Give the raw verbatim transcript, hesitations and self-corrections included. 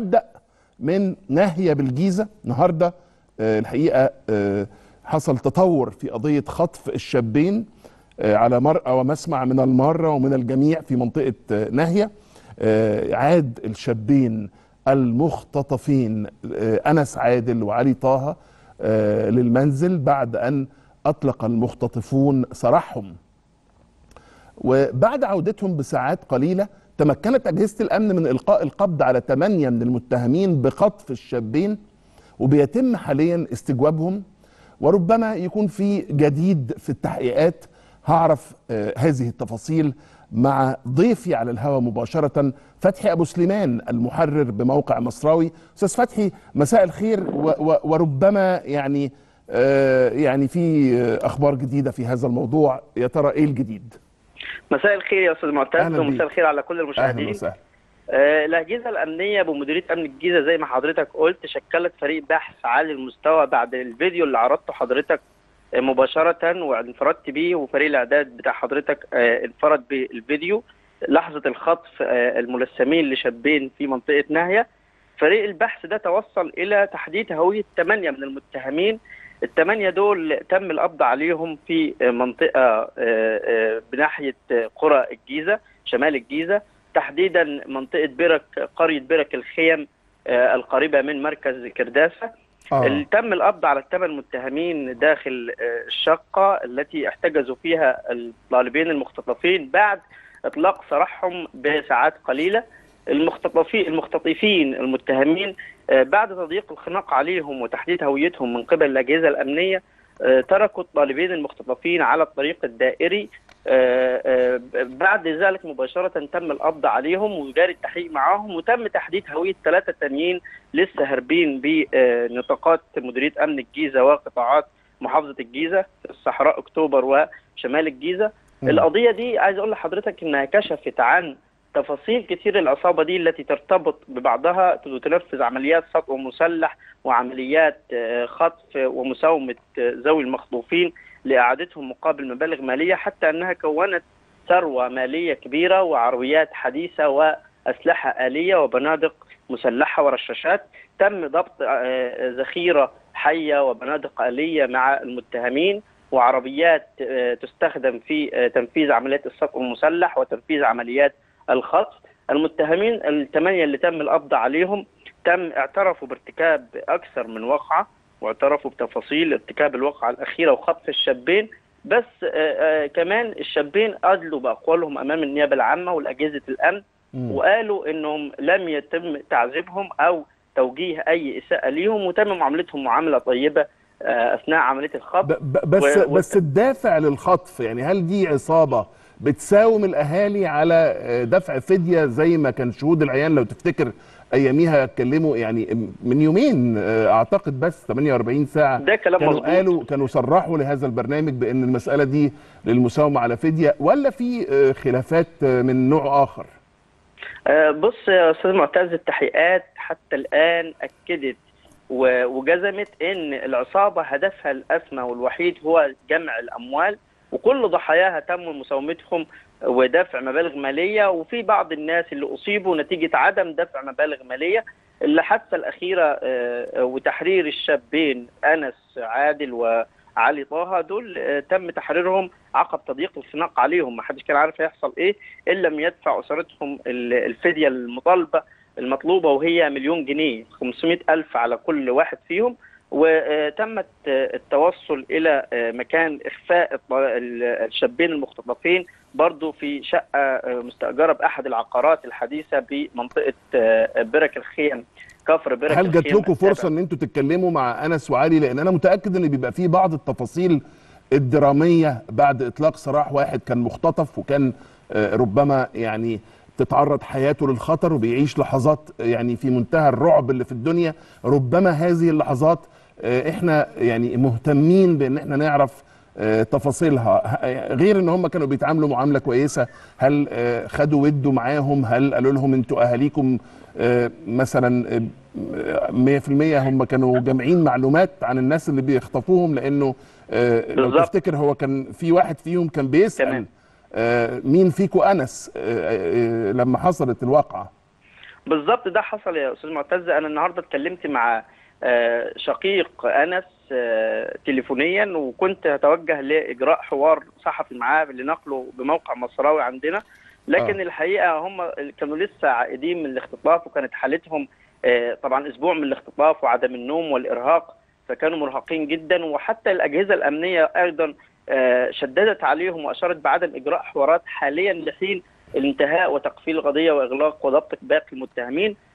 هبدأ من ناهيه بالجيزة. النهاردة الحقيقة حصل تطور في قضية خطف الشابين على مرأى ومسمع من المارة ومن الجميع في منطقة ناهيه. عاد الشابين المختطفين أنس عادل وعلي طه للمنزل بعد أن أطلق المختطفون سراحهم، وبعد عودتهم بساعات قليلة تمكنت أجهزة الأمن من إلقاء القبض على ثمانية من المتهمين بخطف الشابين، وبيتم حاليا استجوابهم، وربما يكون في جديد في التحقيقات. هعرف هذه التفاصيل مع ضيفي على الهواء مباشرة، فتحي أبو سليمان المحرر بموقع مصراوي. أستاذ فتحي، مساء الخير، وربما يعني يعني في أخبار جديدة في هذا الموضوع، يا ترى إيه الجديد؟ مساء الخير يا أستاذ معتز، ومساء الخير على كل المشاهدين. آه الأجهزة الأمنية بمديرية أمن الجيزة زي ما حضرتك قلت شكلت فريق بحث عالي المستوى بعد الفيديو اللي عرضته حضرتك مباشرة وانفردت بيه، وفريق الإعداد بتاع حضرتك آه انفرد بالفيديو لحظة الخطف آه الملثمين لشابين في منطقة ناهيه. فريق البحث ده توصل إلى تحديد هوية ثمانية من المتهمين. الثمانية دول تم القبض عليهم في منطقة بناحية قرى الجيزة، شمال الجيزة، تحديدا منطقة برك، قرية برك الخيم القريبة من مركز كرداسة. آه. تم القبض على الثمان متهمين داخل الشقة التي احتجزوا فيها الطالبين المختطفين بعد إطلاق سراحهم بساعات قليلة. المختطفين المختطفين المتهمين بعد تضييق الخناق عليهم وتحديد هويتهم من قبل الأجهزة الأمنية تركوا الطالبين المختطفين على الطريق الدائري. بعد ذلك مباشرة تم القبض عليهم وجاري التحقيق معاهم، وتم تحديد هوية ثلاثة تانيين لسه هاربين بنطاقات مديرية أمن الجيزة وقطاعات محافظة الجيزة، صحراء أكتوبر وشمال الجيزة. القضية دي عايز أقول لحضرتك إنها كشفت عن تفاصيل كثير العصابة دي التي ترتبط ببعضها، تنفذ عمليات سطو مسلح وعمليات خطف ومساومة ذوي المخطوفين لإعادتهم مقابل مبالغ مالية، حتى أنها كونت ثروة مالية كبيرة وعرويات حديثة وأسلحة آلية وبنادق مسلحة ورشاشات. تم ضبط ذخيرة حية وبنادق آلية مع المتهمين، وعربيات تستخدم في تنفيذ عمليات السطو المسلح وتنفيذ عمليات الخطف. المتهمين الثمانية اللي تم القبض عليهم تم اعترفوا بارتكاب أكثر من وقعة، واعترفوا بتفاصيل ارتكاب الوقعة الأخيرة وخطف الشابين، بس آآ آآ كمان الشابين أدلوا بأقوالهم أمام النيابة العامة والأجهزة الأمن، وقالوا إنهم لم يتم تعذيبهم أو توجيه أي إساءة ليهم، وتم معاملتهم معاملة طيبة أثناء عملية الخطف. بس و... بس الدافع للخطف، يعني هل دي عصابة بتساوم الاهالي على دفع فديه زي ما كان شهود العيان لو تفتكر اياميها اتكلموا يعني من يومين اعتقد بس ثمانية وأربعين ساعه، ده كلام مظبوط، كانوا قالوا كانوا صرحوا لهذا البرنامج بان المساله دي للمساومه على فديه، ولا في خلافات من نوع اخر؟ بص يا استاذ معتز، التحقيقات حتى الان اكدت وجزمت ان العصابه هدفها الاسمى والوحيد هو جمع الاموال، وكل ضحاياها تم مساومتهم ودفع مبالغ ماليه، وفي بعض الناس اللي اصيبوا نتيجه عدم دفع مبالغ ماليه. الحادثه الاخيره وتحرير الشابين انس عادل وعلي طه دول تم تحريرهم عقب تضييق الخناق عليهم، ما حدش كان عارف هيحصل ايه ان لم يدفع اسرتهم الفديه المطالبه المطلوبه وهي مليون جنيه، خمسمائة ألف على كل واحد فيهم. وتمت التوصل إلى مكان إخفاء الشابين المختطفين برضو في شقة مستأجرة بأحد العقارات الحديثة بمنطقة برك الخيم، كفر برك الخيم. هل جات لكم فرصة أن أنتوا تتكلموا مع أنس وعلي؟ لأن أنا متأكد أن بيبقى فيه بعض التفاصيل الدرامية بعد إطلاق سراح واحد كان مختطف وكان ربما يعني تتعرض حياته للخطر وبيعيش لحظات يعني في منتهى الرعب اللي في الدنيا. ربما هذه اللحظات احنا يعني مهتمين بان احنا نعرف تفاصيلها، غير ان هم كانوا بيتعاملوا معامله كويسه. هل خدوا ودوا معاهم؟ هل قالوا لهم انتوا اهاليكم مثلا مية في المية هم كانوا جامعين معلومات عن الناس اللي بيخطفوهم؟ لانه لو تفتكر هو كان في واحد فيهم كان بيسأل مين فيكو أنس لما حصلت الواقعة؟ بالظبط ده حصل يا استاذ معتز. انا النهارده اتكلمت مع شقيق انس تليفونيا، وكنت هتوجه لاجراء حوار صحفي معاه لنقله بموقع مصراوي عندنا، لكن آه. الحقيقه هم كانوا لسه عائدين من الاختطاف، وكانت حالتهم طبعا اسبوع من الاختطاف وعدم النوم والارهاق، فكانوا مرهقين جدا، وحتى الاجهزه الامنيه ايضا شددت عليهم واشارت بعدم اجراء حوارات حاليا لحين الانتهاء وتقفيل القضيه واغلاق وضبط باقي المتهمين.